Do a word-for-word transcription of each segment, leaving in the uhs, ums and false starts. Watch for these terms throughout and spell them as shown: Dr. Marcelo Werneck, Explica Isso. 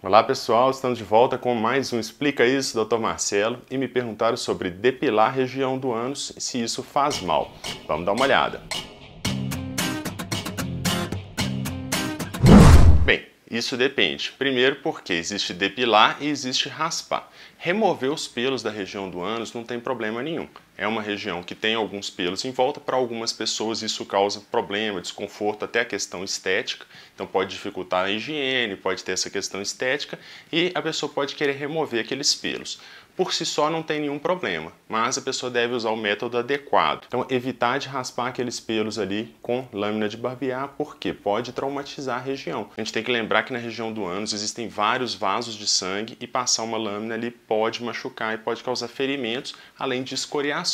Olá pessoal, estamos de volta com mais um Explica Isso, doutor Marcelo, e me perguntaram sobre depilar a região do ânus, se isso faz mal. Vamos dar uma olhada. Bem, isso depende. Primeiro porque existe depilar e existe raspar. Remover os pelos da região do ânus não tem problema nenhum. É uma região que tem alguns pelos em volta, para algumas pessoas isso causa problema, desconforto, até a questão estética. Então pode dificultar a higiene, pode ter essa questão estética e a pessoa pode querer remover aqueles pelos. Por si só não tem nenhum problema, mas a pessoa deve usar o método adequado. Então evitar de raspar aqueles pelos ali com lâmina de barbear, porque pode traumatizar a região. A gente tem que lembrar que na região do ânus existem vários vasos de sangue e passar uma lâmina ali pode machucar e pode causar ferimentos, além de escoriações.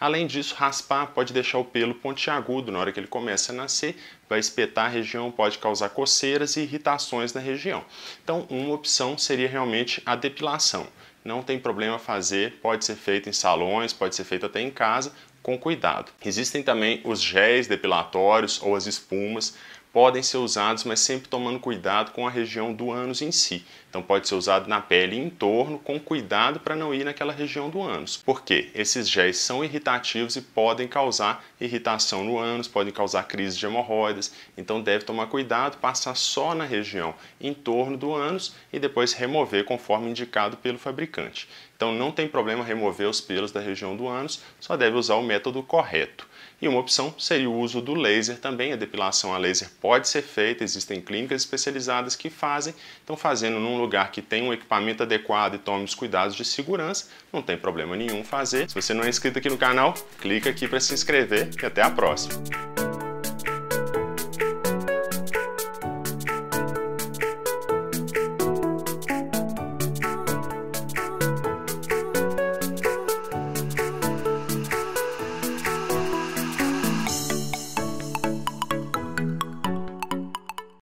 Além disso, raspar pode deixar o pelo pontiagudo na hora que ele começa a nascer, vai espetar a região, pode causar coceiras e irritações na região. Então, uma opção seria realmente a depilação. Não tem problema fazer, pode ser feito em salões, pode ser feito até em casa, com cuidado. Existem também os géis depilatórios ou as espumas. Podem ser usados, mas sempre tomando cuidado com a região do ânus em si. Então pode ser usado na pele e em torno, com cuidado para não ir naquela região do ânus. Por quê? Esses géis são irritativos e podem causar irritação no ânus, podem causar crise de hemorroidas. Então deve tomar cuidado, passar só na região em torno do ânus e depois remover conforme indicado pelo fabricante. Então não tem problema remover os pelos da região do ânus, só deve usar o método correto. E uma opção seria o uso do laser também. A depilação a laser pode ser feita, existem clínicas especializadas que fazem, então fazendo num lugar que tem um equipamento adequado e tome os cuidados de segurança, não tem problema nenhum fazer. Se você não é inscrito aqui no canal, clica aqui para se inscrever e até a próxima!